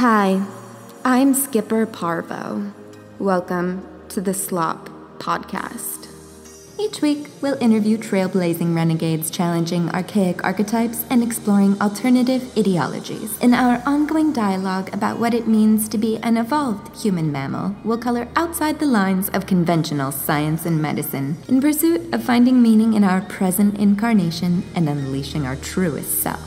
Hi, I'm Skipper Parvo. Welcome to the Slop Podcast. Each week, we'll interview trailblazing renegades challenging archaic archetypes and exploring alternative ideologies. In our ongoing dialogue about what it means to be an evolved human mammal, we'll color outside the lines of conventional science and medicine in pursuit of finding meaning in our present incarnation and unleashing our truest self.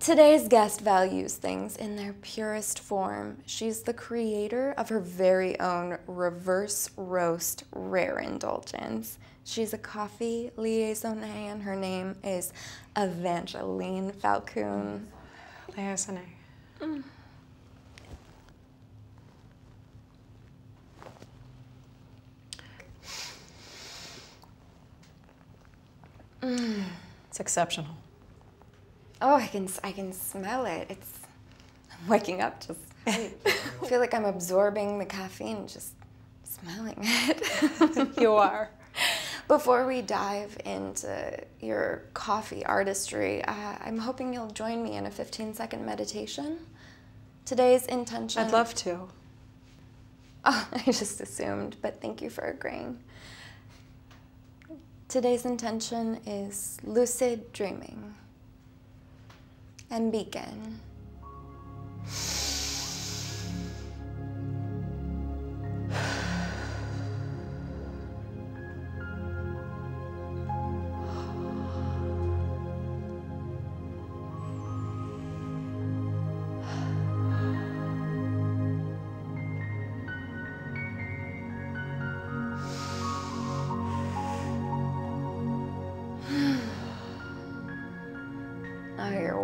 Today's guest values things in their purest form. She's the creator of her very own Reserve Roast Rare Indulgence. She's a coffee liaisonné, and her name is Evangeline Falcoon. Liaisonné. Mm. Mm. It's exceptional. Oh, I can smell it. I'm waking up just, I feel like I'm absorbing the caffeine, just smelling it. You are. Before we dive into your coffee artistry, I'm hoping you'll join me in a 15-second meditation. Today's intention. I'd love to. Oh, I just assumed, but thank you for agreeing. Today's intention is lucid dreaming. And begin.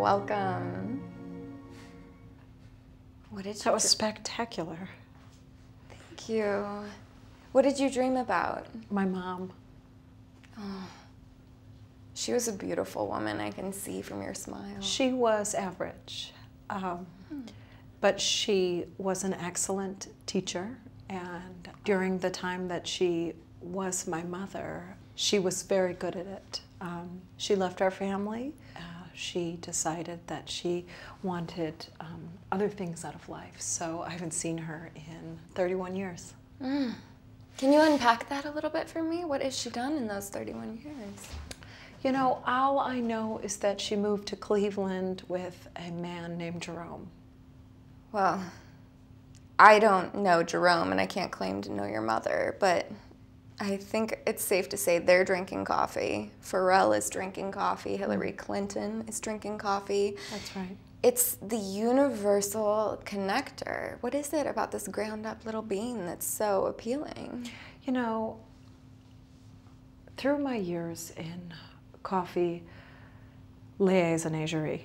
Welcome. What did you That was spectacular. Thank you. What did you dream about? My mom. Oh. She was a beautiful woman, I can see from your smile. She was average, but she was an excellent teacher. And during the time that she was my mother, she was very good at it. She left our family. She decided that she wanted other things out of life. So I haven't seen her in 31 years. Mm. Can you unpack that a little bit for me? What has she done in those 31 years? You know, all I know is that she moved to Cleveland with a man named Jerome. Well, I don't know Jerome, and I can't claim to know your mother, but I think it's safe to say they're drinking coffee. Pharrell is drinking coffee. Hillary Clinton is drinking coffee. That's right. It's the universal connector. What is it about this ground-up little bean that's so appealing? You know, through my years in coffee liaisonnagerie,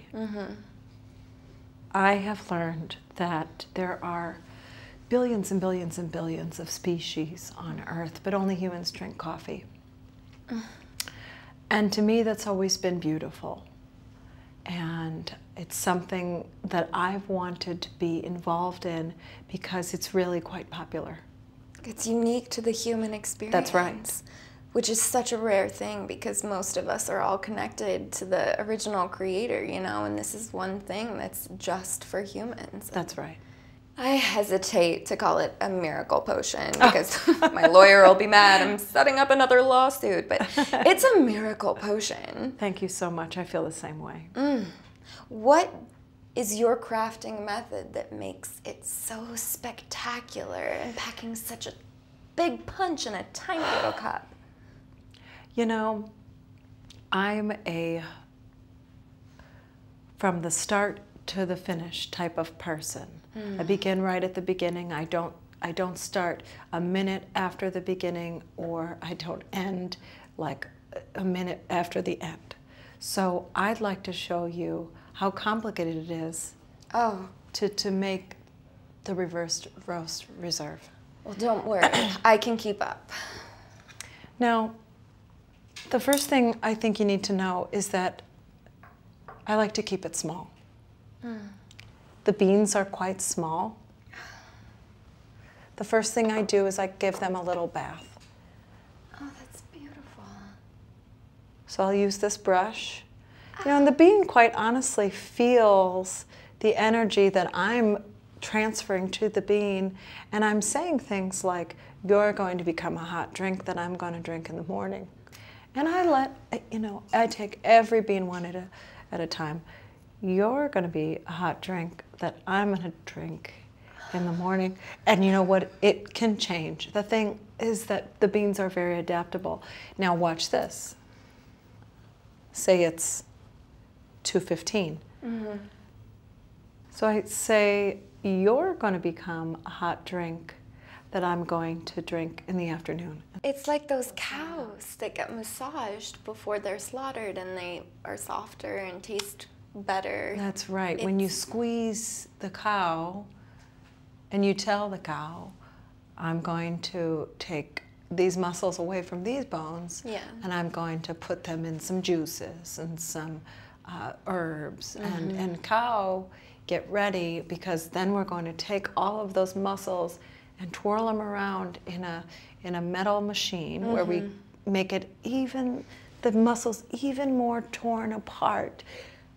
I have learned that there are billions and billions and billions of species on Earth, but only humans drink coffee. And to me, that's always been beautiful. And it's something that I've wanted to be involved in because it's really quite popular. It's unique to the human experience. That's right. Which is such a rare thing because most of us are all connected to the original creator, you know, and this is one thing that's just for humans. That's right. I hesitate to call it a miracle potion because my lawyer will be mad. I'm setting up another lawsuit, but it's a miracle potion. Thank you so much. I feel the same way. Mm. What is your crafting method that makes it so spectacular and packing such a big punch in a tiny little cup? You know, from the start to the finish type of person. I begin right at the beginning. I don't start a minute after the beginning, or I don't end like a minute after the end. So I'd like to show you how complicated it is to make the Reserve Roast Reserve. Well, don't worry. I can keep up. Now, the first thing I think you need to know is that I like to keep it small. The beans are quite small. The first thing I do is I give them a little bath. Oh, that's beautiful. So I'll use this brush. You know, and the bean quite honestly feels the energy that I'm transferring to the bean, and I'm saying things like, you're going to become a hot drink that I'm going to drink in the morning. And I let, you know, I take every bean one at a time. You're going to be a hot drink that I'm going to drink in the morning. And you know what? It can change. The thing is that the beans are very adaptable. Now watch this. Say it's 2:15. Mm-hmm. So I say, you're going to become a hot drink that I'm going to drink in the afternoon. It's like those cows that get massaged before they're slaughtered, and they are softer and taste better. That's right. When you squeeze the cow and you tell the cow, I'm going to take these muscles away from these bones, yeah, and I'm going to put them in some juices and some herbs, mm-hmm, and cow, get ready, because then we're going to take all of those muscles and twirl them around in a metal machine, mm-hmm, where we make it even, the muscles even more torn apart.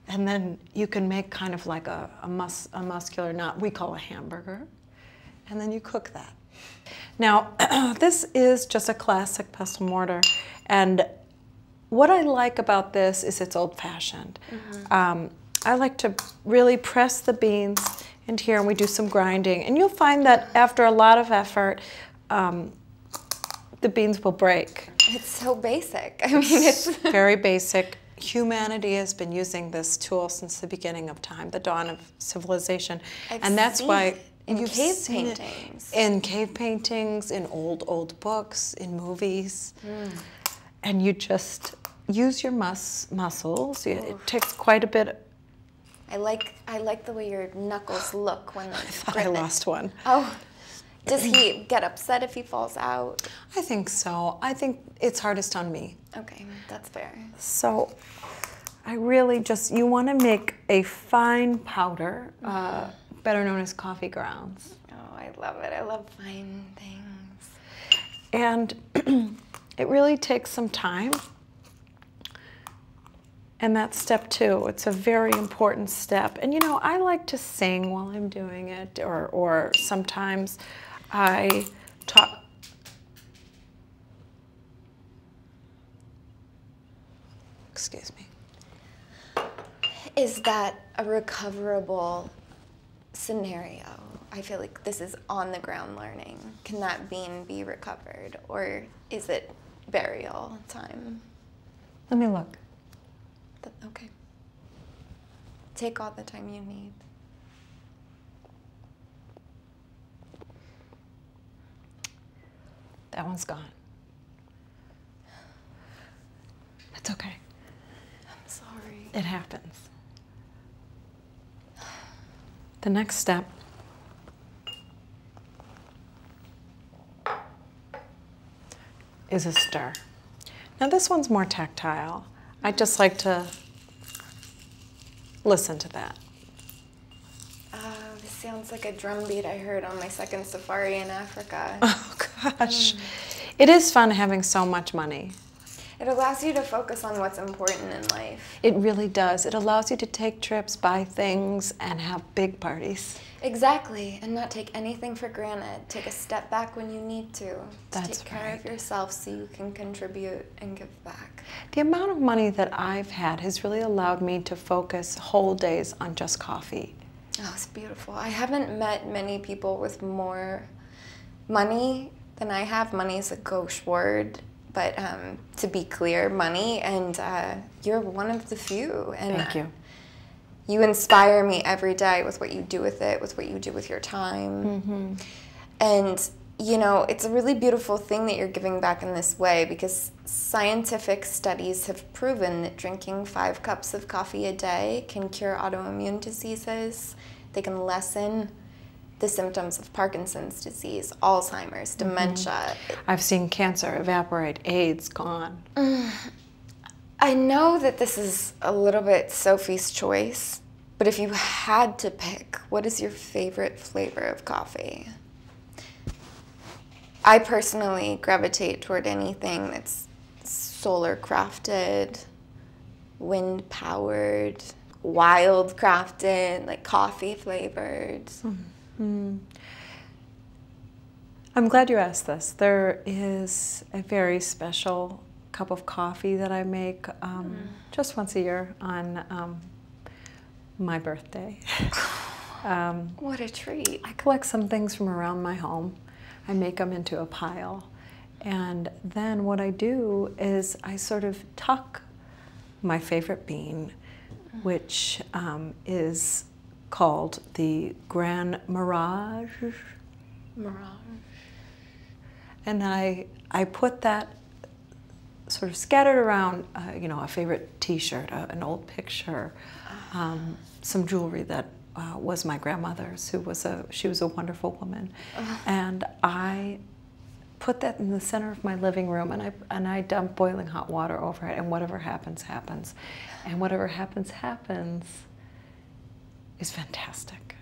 And then you can make kind of like a muscular knot, we call a hamburger, and then you cook that. Now, this is just a classic pestle mortar, and what I like about this is it's old-fashioned. Mm-hmm. I like to really press the beans into here, and we do some grinding. And you'll find that after a lot of effort, the beans will break. It's so basic. I mean, it's very basic. Humanity has been using this tool since the beginning of time, the dawn of civilization. And that's why you've seen it in cave paintings, in old books, in movies. Mm. And you just use your muscles. It takes quite a bit. I like the way your knuckles look when they're I lost one. Oh, does he get upset if he falls out? I think so. I think it's hardest on me. Okay, that's fair. So I really just, you want to make a fine powder, better known as coffee grounds. Oh, I love it. I love fine things. And it really takes some time. And that's step two. It's a very important step. And you know, I like to sing while I'm doing it, or sometimes I talk. Excuse me. Is that a recoverable scenario? I feel like this is on the ground learning. Can that bean be recovered, or is it burial time? Let me look. Okay. Take all the time you need. That one's gone. That's okay. I'm sorry. It happens. The next step. Is a stir. Now this one's more tactile. I just like to listen to that. This sounds like a drum beat I heard on my second safari in Africa. Oh gosh. It is fun having so much money. It allows you to focus on what's important in life. It really does. It allows you to take trips, buy things, and have big parties. Exactly, and not take anything for granted. Take a step back when you need to. That's right. Take care of yourself so you can contribute and give back. The amount of money that I've had has really allowed me to focus whole days on just coffee. Oh, it's beautiful. I haven't met many people with more money than I have. Money is a gauche word. But to be clear, money, and you're one of the few. And thank you. You inspire me every day with what you do with it, with what you do with your time. Mm-hmm. And, you know, it's a really beautiful thing that you're giving back in this way, because scientific studies have proven that drinking 5 cups of coffee a day can cure autoimmune diseases. They can lessen the symptoms of Parkinson's disease, Alzheimer's, dementia. Mm-hmm. I've seen cancer evaporate, AIDS gone. I know that this is a little bit Sophie's choice, but if you had to pick, what is your favorite flavor of coffee? I personally gravitate toward anything that's solar crafted, wind powered, wild crafted, like coffee flavored. Mm-hmm. I'm glad you asked this. There is a very special cup of coffee that I make just once a year on my birthday. What a treat. I collect some things from around my home. I make them into a pile. And then what I do is I sort of tuck my favorite bean, which is called the Grand Mirage. And I put that sort of scattered around, you know, a favorite T-shirt, an old picture, some jewelry that was my grandmother's, who was she was a wonderful woman, and I put that in the center of my living room, and I dump boiling hot water over it, and whatever happens happens, and whatever happens happens is fantastic.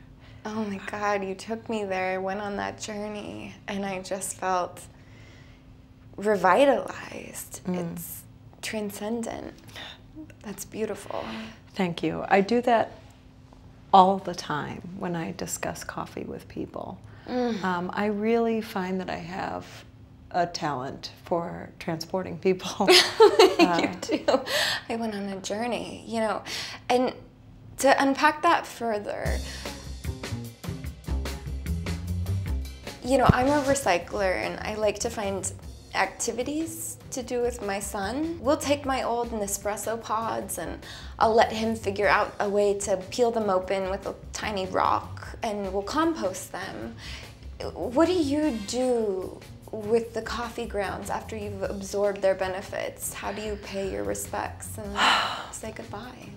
Oh my God, you took me there. I went on that journey, and I just felt revitalized. It's transcendent. That's beautiful. Thank you. I do that all the time when I discuss coffee with people. I really find that I have a talent for transporting people. You do. I went on a journey, you know. And to unpack that further, you know, I'm a recycler, and I like to find activities to do with my son. We'll take my old Nespresso pods, and I'll let him figure out a way to peel them open with a tiny rock, and we'll compost them. What do you do with the coffee grounds after you've absorbed their benefits? How do you pay your respects and say goodbye?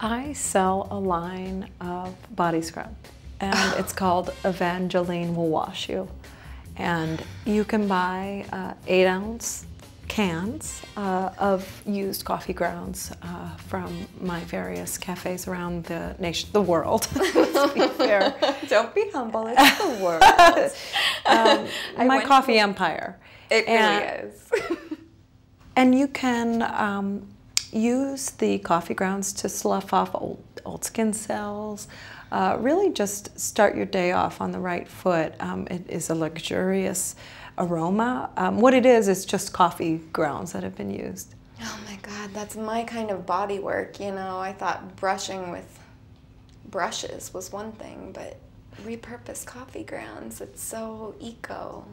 I sell a line of body scrub, and it's called Evangeline Will Wash You. And you can buy 8-ounce cans of used coffee grounds from my various cafes around the nation, the world. Let's be fair. Don't be humble, it's the world. My coffee empire. It really is. And you can use the coffee grounds to slough off old skin cells. Really just start your day off on the right foot. It is a luxurious aroma. What it is just coffee grounds that have been used. Oh my God, that's my kind of body work, you know. I thought brushing with brushes was one thing, but repurposed coffee grounds, it's so eco.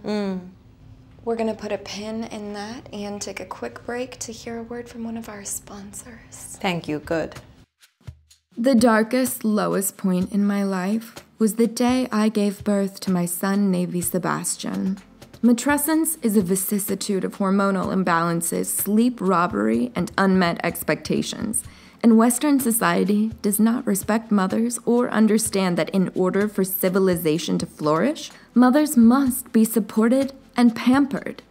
We're going to put a pin in that and take a quick break to hear a word from one of our sponsors. Thank you, good. The darkest, lowest point in my life was the day I gave birth to my son, Navy Sebastian. Matrescence is a vicissitude of hormonal imbalances, sleep robbery, and unmet expectations. And Western society does not respect mothers or understand that in order for civilization to flourish, mothers must be supported and pampered.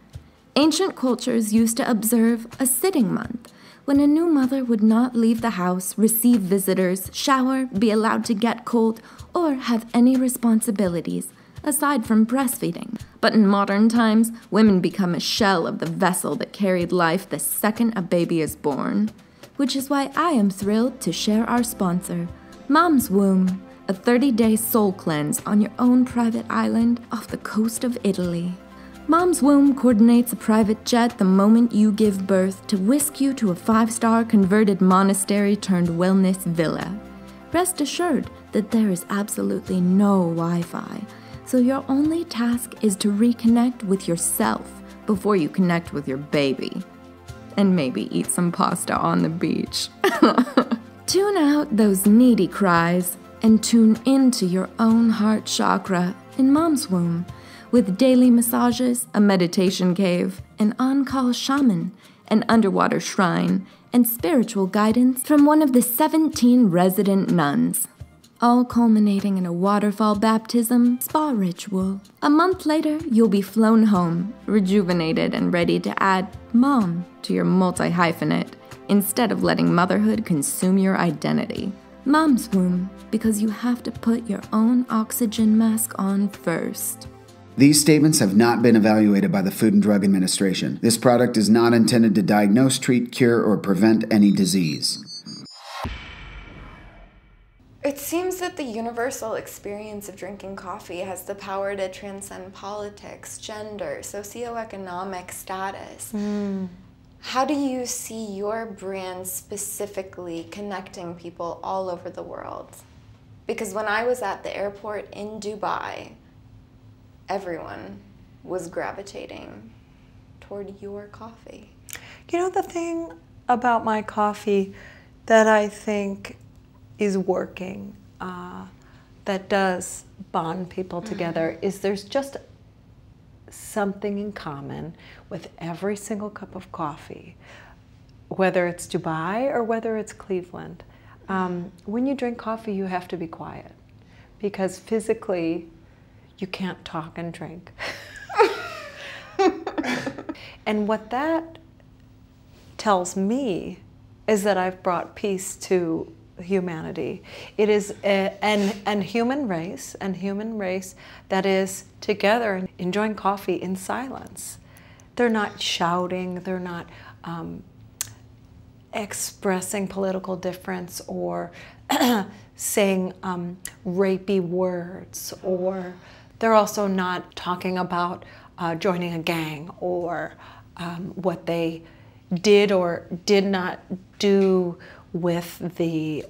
Ancient cultures used to observe a sitting month, when a new mother would not leave the house, receive visitors, shower, be allowed to get cold, or have any responsibilities, aside from breastfeeding. But in modern times, women become a shell of the vessel that carried life the second a baby is born. Which is why I am thrilled to share our sponsor, Mom's Womb, a 30-day soul cleanse on your own private island off the coast of Italy. Mom's Womb coordinates a private jet the moment you give birth to whisk you to a 5-star converted monastery turned wellness villa. Rest assured that there is absolutely no Wi-Fi, so your only task is to reconnect with yourself before you connect with your baby. And maybe eat some pasta on the beach. Tune out those needy cries and tune into your own heart chakra in Mom's Womb, with daily massages, a meditation cave, an on-call shaman, an underwater shrine, and spiritual guidance from one of the 17 resident nuns, all culminating in a waterfall baptism spa ritual. A month later, you'll be flown home, rejuvenated and ready to add mom to your multi-hyphenate, instead of letting motherhood consume your identity. Mom's Womb, because you have to put your own oxygen mask on first. These statements have not been evaluated by the Food and Drug Administration. This product is not intended to diagnose, treat, cure, or prevent any disease. It seems that the universal experience of drinking coffee has the power to transcend politics, gender, socioeconomic status. Mm. How do you see your brand specifically connecting people all over the world? Because when I was at the airport in Dubai, everyone was gravitating toward your coffee. You know, the thing about my coffee that I think is working, that does bond people together, is there's just something in common with every single cup of coffee, whether it's Dubai or whether it's Cleveland. When you drink coffee, you have to be quiet because physically, you can't talk and drink. And what that tells me is that I've brought peace to humanity. It is a human race that is together enjoying coffee in silence. They're not shouting. They're not expressing political difference or saying rapey words, or they're also not talking about joining a gang or what they did or did not do with the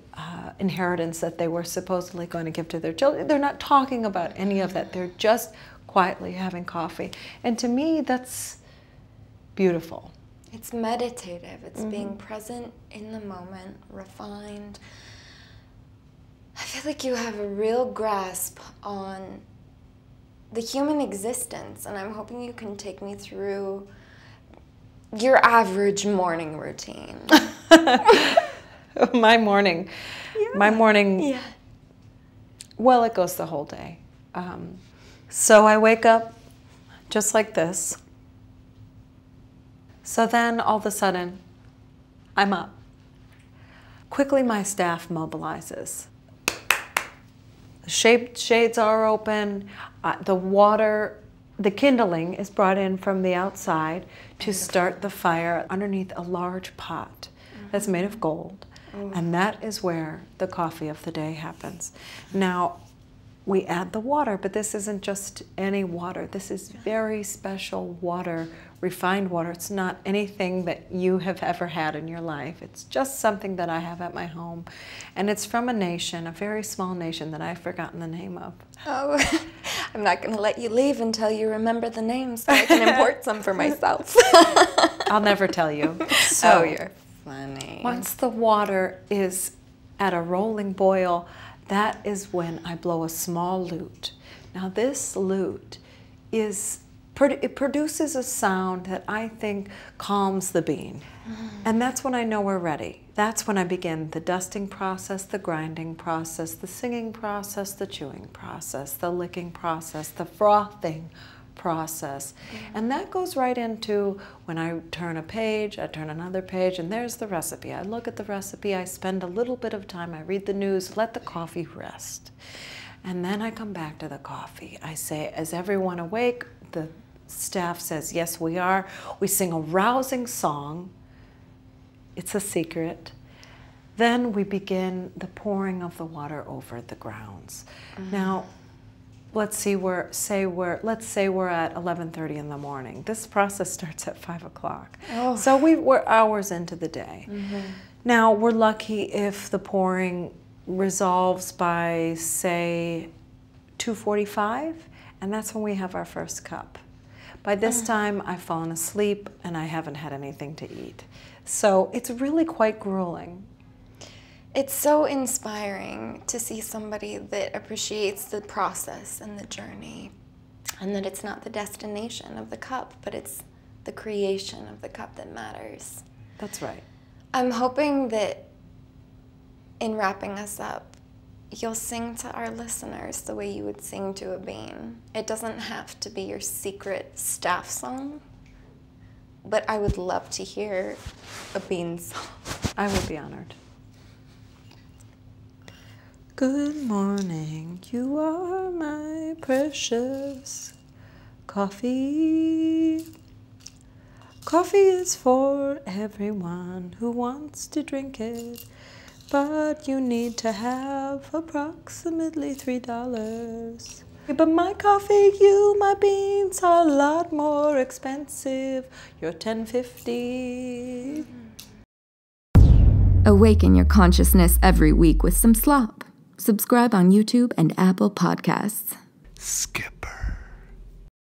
inheritance that they were supposedly going to give to their children. They're not talking about any of that. They're just quietly having coffee. And to me, that's beautiful. It's meditative. It's being present in the moment, refined. I feel like you have a real grasp on the human existence, and I'm hoping you can take me through your average morning routine. My morning. Yeah. My morning. Yeah. Well, it goes the whole day. So I wake up just like this. So then all of a sudden, I'm up. Quickly, my staff mobilizes. The shades are open. The water, the kindling is brought in from the outside to start the fire underneath a large pot that's made of gold. And that is where the coffee of the day happens. Now, we add the water, but this isn't just any water. This is very special water, refined water. It's not anything that you have ever had in your life. It's just something that I have at my home. And it's from a nation, a very small nation that I've forgotten the name of. Oh, I'm not going to let you leave until you remember the name so I can import some for myself. I'll never tell you. So oh, you're funny. Once the water is at a rolling boil, that is when I blow a small lute. Now this lute is, it produces a sound that I think calms the bean. And that's when I know we're ready. That's when I begin the dusting process, the grinding process, the singing process, the chewing process, the licking process, the frothing process. And that goes right into when I turn a page, I turn another page, and there's the recipe. I look at the recipe, I spend a little bit of time, I read the news, let the coffee rest. And then I come back to the coffee. I say, is everyone awake? The staff says, yes, we are. We sing a rousing song. It's a secret. Then we begin the pouring of the water over the grounds. Now, let's see, let's say we're at 11:30 in the morning. This process starts at 5 o'clock. Oh. So we're hours into the day. Now we're lucky if the pouring resolves by say 2:45, and that's when we have our first cup. By this time I've fallen asleep and I haven't had anything to eat. So it's really quite grueling. It's so inspiring to see somebody that appreciates the process and the journey, and that it's not the destination of the cup, but it's the creation of the cup that matters. That's right. I'm hoping that in wrapping us up, you'll sing to our listeners the way you would sing to a bean. It doesn't have to be your secret staff song, but I would love to hear a bean song. I would be honored. Good morning, you are my precious Coffee. Coffee is for everyone who wants to drink it, but you need to have approximately $3. But my coffee, you, my beans are a lot more expensive. You're $10.50. Awaken your consciousness every week with some slop. Subscribe on YouTube and Apple Podcasts. Skipper.